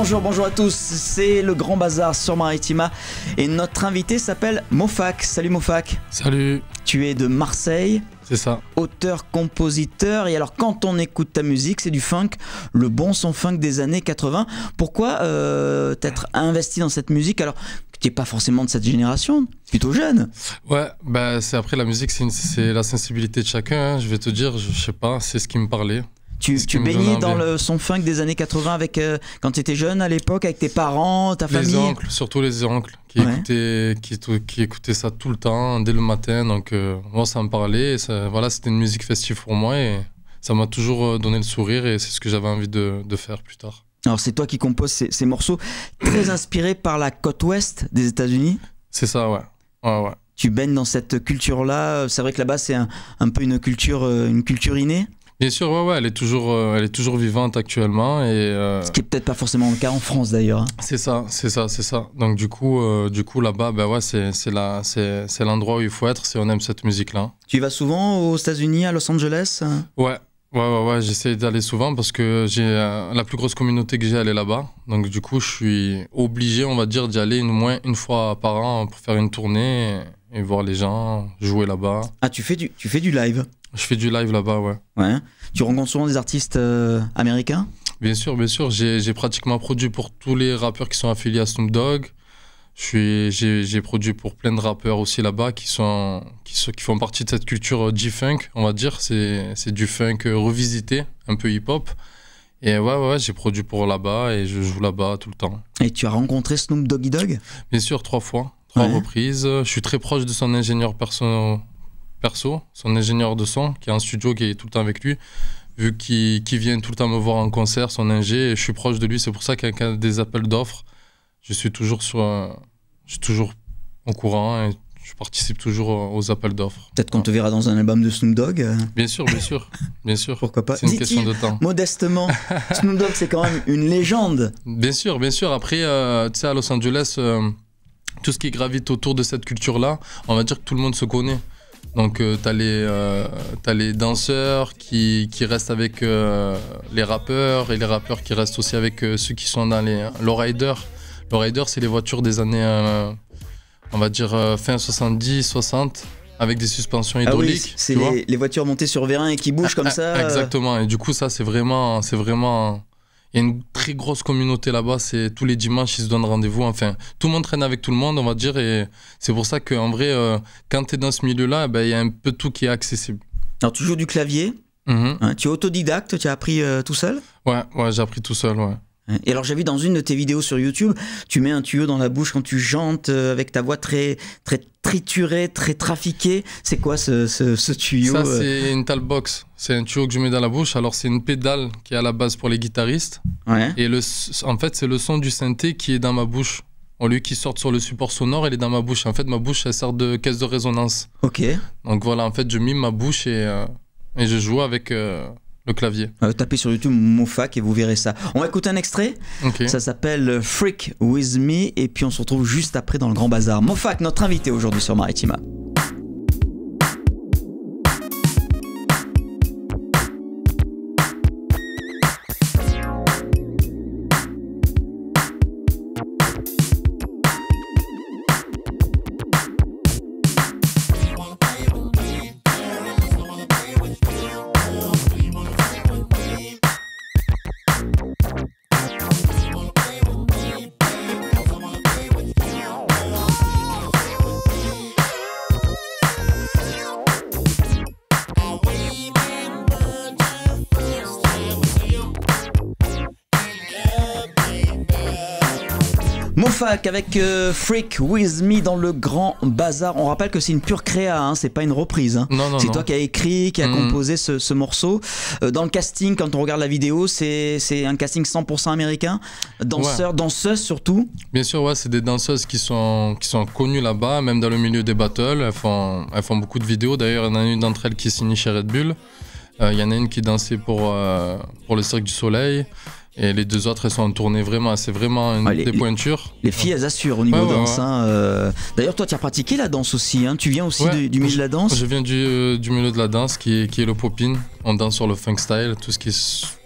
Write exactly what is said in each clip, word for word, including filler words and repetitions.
Bonjour, bonjour à tous, c'est Le Grand Bazar sur Maritima et notre invité s'appelle Mofak. Salut Mofak. Salut. Tu es de Marseille. C'est ça. Auteur, compositeur, et alors quand on écoute ta musique, c'est du funk, le bon son funk des années quatre-vingts. Pourquoi euh, t'être investi dans cette musique alors que t'es pas forcément de cette génération, plutôt jeune? Ouais, bah c'est après la musique, c'est la sensibilité de chacun, hein, je vais te dire, je, je sais pas, c'est ce qui me parlait. Tu, tu baignais dans le son funk des années quatre-vingts avec, euh, quand tu étais jeune à l'époque, avec tes parents, ta famille? Les oncles, surtout les oncles qui, ouais. écoutaient, qui, qui écoutaient ça tout le temps, dès le matin. Donc euh, moi, ça me parlait. Ça, voilà, c'était une musique festive pour moi et ça m'a toujours donné le sourire et c'est ce que j'avais envie de, de faire plus tard. Alors c'est toi qui composes ces, ces morceaux très inspirés par la côte ouest des États-Unis? C'est ça, ouais. ouais, ouais. Tu baignes dans cette culture-là. C'est vrai que là-bas, c'est un, un peu une culture, une culture innée? Bien sûr, ouais, ouais, elle est toujours, euh, elle est toujours vivante actuellement. Et, euh, ce qui est peut-être pas forcément le cas en France d'ailleurs. Hein. C'est ça, c'est ça, c'est ça. Donc du coup, euh, du coup là-bas, bah ouais, c'est l'endroit où il faut être si on aime cette musique-là. Tu y vas souvent aux États-Unis, à Los Angeles? Ouais, ouais, ouais, ouais j'essaie d'aller souvent parce que j'ai euh, la plus grosse communauté que j'ai, elle est là-bas. Donc du coup, je suis obligé, on va dire, d'y aller au moins une fois par an pour faire une tournée et, et voir les gens jouer là-bas. Ah, tu fais du, tu fais du live? Je fais du live là-bas, ouais. ouais. Tu rencontres souvent des artistes euh, américains? Bien sûr, bien sûr. J'ai pratiquement produit pour tous les rappeurs qui sont affiliés à Snoop Dogg. J'ai produit pour plein de rappeurs aussi là-bas qui, sont, qui, sont, qui font partie de cette culture G-Funk, on va dire. C'est du funk revisité, un peu hip-hop. Et ouais, ouais, ouais j'ai produit pour là-bas et je joue là-bas tout le temps. Et tu as rencontré Snoop Doggy Dogg? Bien sûr, trois fois, trois ouais. reprises. Je suis très proche de son ingénieur personnel. Perso, son ingénieur de son, qui a un studio qui est tout le temps avec lui, vu qu'il qu'il vient tout le temps me voir en concert, son ingé, et je suis proche de lui, c'est pour ça qu'il y a des appels d'offres. Je suis toujours sur, je suis toujours au courant et je participe toujours aux appels d'offres. Peut-être qu'on te verra dans un album de Snoop Dogg. Bien sûr, bien sûr, bien sûr. Pourquoi pas? C'est une question de temps. Modestement, Snoop Dogg c'est quand même une légende. Bien sûr, bien sûr. Après, euh, tu sais, à Los Angeles, euh, tout ce qui gravite autour de cette culture-là, on va dire que tout le monde se connaît. Donc euh, t'as les, euh, t'as les danseurs qui, qui restent avec euh, les rappeurs et les rappeurs qui restent aussi avec euh, ceux qui sont dans les euh, Lowrider. Lowrider c'est les voitures des années, euh, on va dire euh, fin soixante-dix, soixante, avec des suspensions hydrauliques. Ah oui, c'est les, les voitures montées sur vérin et qui bougent ah, comme ah, ça. Exactement, euh... et du coup ça c'est vraiment, c'est vraiment... Il y a une très grosse communauté là-bas, tous les dimanches ils se donnent rendez-vous, enfin tout le monde traîne avec tout le monde on va dire et c'est pour ça qu'en vrai euh, quand tu es dans ce milieu-là, il ben, y a un peu tout qui est accessible. Alors tu joues du clavier, mm-hmm. hein, tu es autodidacte, tu as appris euh, tout seul? Ouais, ouais j'ai appris tout seul, ouais. Et alors j'ai vu dans une de tes vidéos sur YouTube, tu mets un tuyau dans la bouche quand tu chantes euh, avec ta voix très, très triturée, très trafiquée. C'est quoi ce, ce, ce tuyau? Ça euh... c'est une talk box, c'est un tuyau que je mets dans la bouche. Alors c'est une pédale qui est à la base pour les guitaristes. Ouais. Et le, en fait c'est le son du synthé qui est dans ma bouche. Au lieu qu'il sorte sur le support sonore, il est dans ma bouche. En fait ma bouche elle sert de caisse de résonance. Ok. Donc voilà en fait je mime ma bouche et, euh, et je joue avec... Euh, le clavier. Euh, tapez sur YouTube Mofak et vous verrez ça. On va écouter un extrait. Okay. Ça s'appelle Freak With Me et puis on se retrouve juste après dans le Grand Bazar. Mofak, notre invité aujourd'hui sur Maritima. Mofak avec euh, Freak With Me dans le Grand Bazar. On rappelle que c'est une pure créa, hein, c'est pas une reprise. Hein. C'est toi qui as écrit, qui a mmh. composé ce, ce morceau. Euh, dans le casting, quand on regarde la vidéo, c'est un casting cent pour cent américain. Danseurs, ouais. danseuses surtout. Bien sûr, ouais, c'est des danseuses qui sont, qui sont connues là-bas, même dans le milieu des battles. Elles font, elles font beaucoup de vidéos. D'ailleurs, il y en a une d'entre elles qui est signée chez Red Bull. Il euh, y en a une qui dansait pour, euh, pour le Cirque du Soleil. Et les deux autres, elles sont en tournée vraiment, c'est vraiment une, ah, les, des pointures. Les filles, elles assurent au niveau ouais, danse. Ouais, ouais. Hein, euh... D'ailleurs, toi, tu as pratiqué la danse aussi, hein. Tu viens aussi ouais, de, du milieu je, de la danse. Je viens du, euh, du milieu de la danse, qui est, qui est le pop-in. On danse sur le funk style, tout ce, qui est,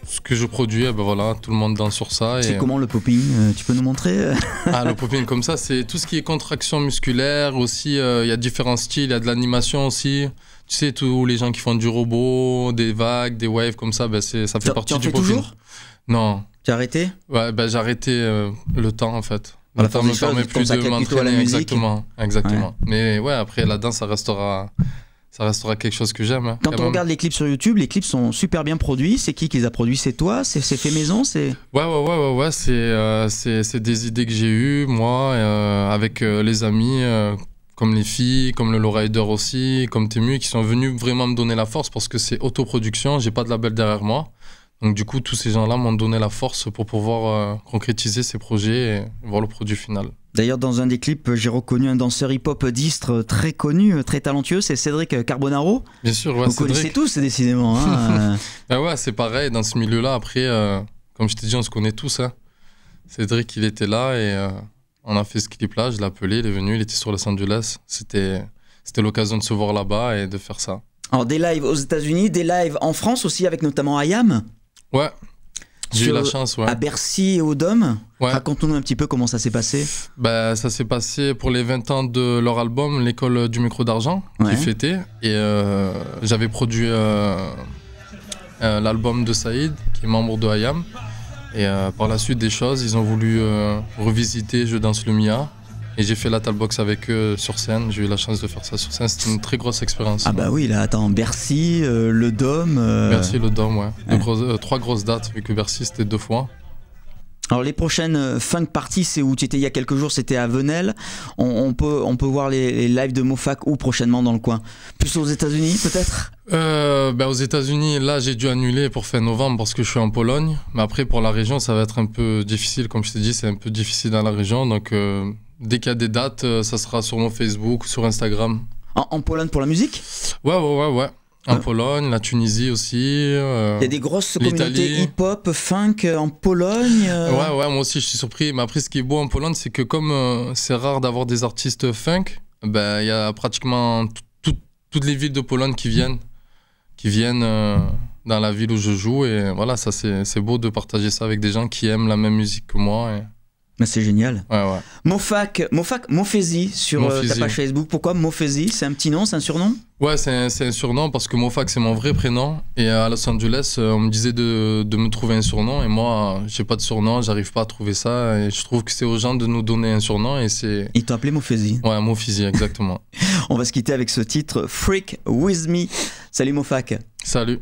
ce que je produis, eh ben voilà, tout le monde danse sur ça. C'est comment le pop-in? euh, Tu peux nous montrer? Ah, le pop-in comme ça, c'est tout ce qui est contraction musculaire aussi. Il euh, y a différents styles, il y a de l'animation aussi. Tu sais, tous les gens qui font du robot, des vagues, des waves comme ça, ben ça fait tu, partie tu en du pop-in. Non. Tu as arrêté? Ouais, bah, j'ai arrêté euh, le temps en fait. Le temps me permet plus de m'entraîner. Exactement, exactement. Ouais. Mais ouais, après la danse, ça restera, ça restera quelque chose que j'aime. Hein, quand, quand on même. regarde les clips sur YouTube, les clips sont super bien produits. C'est qui qui les a produits? C'est toi? C'est fait maison? C'est. Ouais, ouais, ouais, ouais, ouais. C'est, euh, c'est des idées que j'ai eues moi, euh, avec euh, les amis. Euh, comme les filles, comme le Lowrider aussi, comme Temu, qui sont venus vraiment me donner la force parce que c'est autoproduction, j'ai pas de label derrière moi. Donc du coup, tous ces gens-là m'ont donné la force pour pouvoir euh, concrétiser ces projets et voir le produit final. D'ailleurs, dans un des clips, j'ai reconnu un danseur hip-hop d'Istre très connu, très talentueux, c'est Cédric Carbonaro. Bien sûr, ouais, vous Cédric. connaissez tous, décidément. Hein. Ben ouais, c'est pareil, dans ce milieu-là, après, euh, comme je t'ai dit, on se connaît tous. Hein. Cédric, il était là et... Euh... on a fait ce clip-là, je l'ai appelé, il est venu, il était sur Los Angeles. C'était l'occasion de se voir là-bas et de faire ça. Alors des lives aux États-Unis, des lives en France aussi, avec notamment I Am. Ouais, j'ai eu la chance. Ouais. À Bercy et au Dôme. Ouais. Raconte-nous un petit peu comment ça s'est passé. Bah, ça s'est passé pour les vingt ans de leur album, l'école du micro d'argent, ouais. qui fêtait. Et euh, j'avais produit euh, euh, l'album de Saïd, qui est membre de I Am. Et euh, par la suite des choses, ils ont voulu euh, revisiter Je Danse le Mia. Et j'ai fait la talk box avec eux sur scène. J'ai eu la chance de faire ça sur scène. C'était une très grosse expérience. Ah bah oui, là, attends, Bercy, euh, le Dôme... Euh... Bercy, le Dôme, ouais. ouais. Gros, euh, trois grosses dates, vu que Bercy, c'était deux fois. Alors les prochaines funk parties, c'est où tu étais il y a quelques jours, c'était à Venelle. On, on, peut, on peut voir les, les lives de Mofak ou prochainement dans le coin. Plus aux États-Unis peut-être? euh, ben aux États-Unis, là j'ai dû annuler pour fin novembre parce que je suis en Pologne. Mais après pour la région, ça va être un peu difficile. Comme je t'ai dit, c'est un peu difficile dans la région. Donc euh, dès qu'il y a des dates, ça sera sur mon Facebook, sur Instagram. En, en Pologne pour la musique? Ouais, ouais, ouais, ouais. En euh. Pologne, la Tunisie aussi. Euh, Il y a des grosses communautés hip-hop, funk en Pologne. Euh... Ouais, ouais, moi aussi je suis surpris. Mais après, ce qui est beau en Pologne, c'est que comme euh, c'est rare d'avoir des artistes funk, bah, y a pratiquement tout, toutes les villes de Pologne qui viennent, qui viennent euh, dans la ville où je joue. Et voilà, ça c'est beau de partager ça avec des gens qui aiment la même musique que moi. Et... Mais c'est génial. Ouais, ouais. Mofak, Mofak, Mofesi sur Mofesi. Ta page Facebook. Pourquoi Mofesi? C'est un petit nom, c'est un surnom? Ouais, c'est un, un surnom parce que Mofak, c'est mon vrai prénom. Et à Los Angeles, on me disait de, de me trouver un surnom. Et moi, j'ai pas de surnom, j'arrive pas à trouver ça. Et je trouve que c'est aux gens de nous donner un surnom. Et c'est. Ils t'ont appelé Mofesi? Ouais, Mofesi, exactement. On va se quitter avec ce titre, Freak With Me. Salut Mofak. Salut.